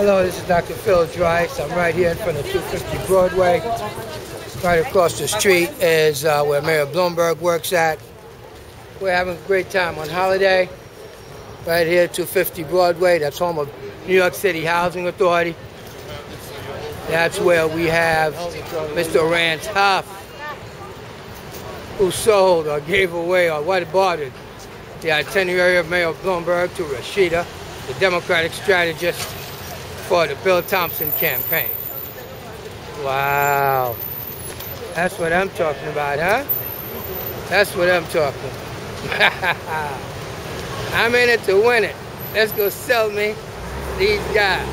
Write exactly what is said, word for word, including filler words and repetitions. Hello, this is Doctor Phil Drice. I'm right here in front of two fifty Broadway. Right across the street is uh, where Mayor Bloomberg works at. We're having a great time on holiday. Right here at two fifty Broadway, that's home of New York City Housing Authority. That's where we have Mister Rance Huff, who sold or gave away or what bartered the itinerary of Mayor Bloomberg to Rashida, the Democratic strategist for the Bill Thompson campaign. Wow. That's what I'm talking about, huh? That's what I'm talking about. I'm in it to win it. Let's go sell me these guys.